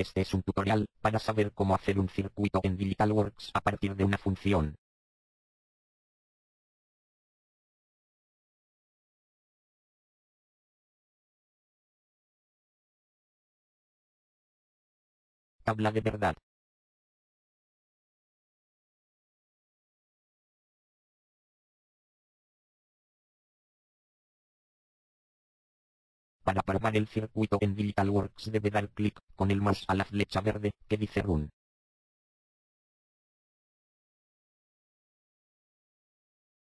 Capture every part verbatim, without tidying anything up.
Este es un tutorial para saber cómo hacer un circuito en Digital Works a partir de una función. Tabla de verdad. Para probar el circuito en Digital Works debe dar clic con el mouse a la flecha verde que dice Run.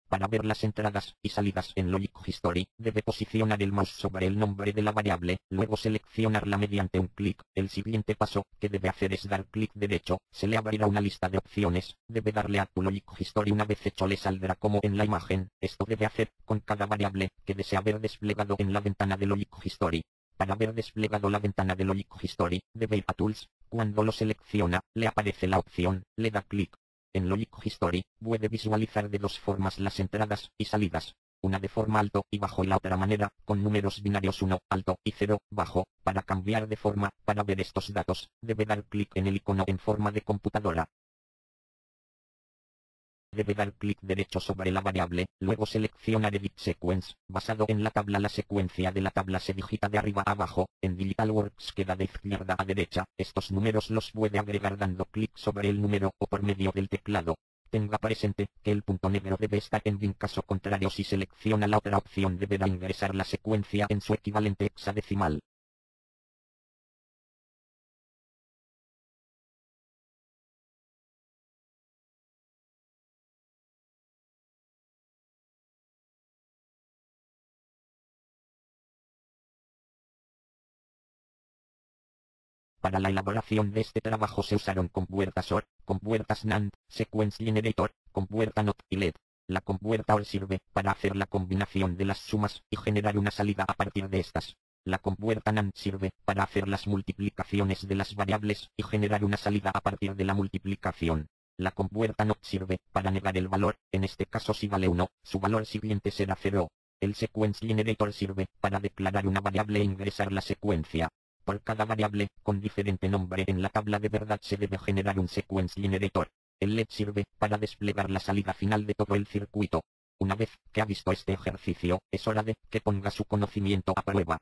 Para ver las entradas y salidas en Logic History, debe posicionar el mouse sobre el nombre de la variable, luego seleccionarla mediante un clic. El siguiente paso que debe hacer es dar clic derecho, se le abrirá una lista de opciones, debe darle a tu Logic History, una vez hecho le saldrá como en la imagen. Esto debe hacer con cada variable que desea ver desplegado en la ventana de Logic History. Para ver desplegado la ventana de Logic History, debe ir a Tools, cuando lo selecciona, le aparece la opción, le da clic. En Logic History, puede visualizar de dos formas las entradas y salidas, una de forma alto y bajo y la otra manera, con números binarios uno, alto, y cero, bajo. Para cambiar de forma, para ver estos datos, debe dar clic en el icono en forma de computadora. Debe dar clic derecho sobre la variable, luego seleccionar Edit Sequence. Basado en la tabla, la secuencia de la tabla se digita de arriba a abajo. En Digital Works queda de izquierda a derecha. Estos números los puede agregar dando clic sobre el número o por medio del teclado. Tenga presente que el punto negro debe estar en bin, caso contrario si selecciona la otra opción deberá ingresar la secuencia en su equivalente hexadecimal. Para la elaboración de este trabajo se usaron compuertas O R, compuertas NAND, Sequence Generator, compuerta NOT y L E D. La compuerta O R sirve para hacer la combinación de las sumas y generar una salida a partir de estas. La compuerta NAND sirve para hacer las multiplicaciones de las variables y generar una salida a partir de la multiplicación. La compuerta NOT sirve para negar el valor, en este caso si vale uno, su valor siguiente será cero. El Sequence Generator sirve para declarar una variable e ingresar la secuencia. Por cada variable con diferente nombre en la tabla de verdad se debe generar un Sequence Generator. El L E D sirve para desplegar la salida final de todo el circuito. Una vez que ha visto este ejercicio, es hora de que ponga su conocimiento a prueba.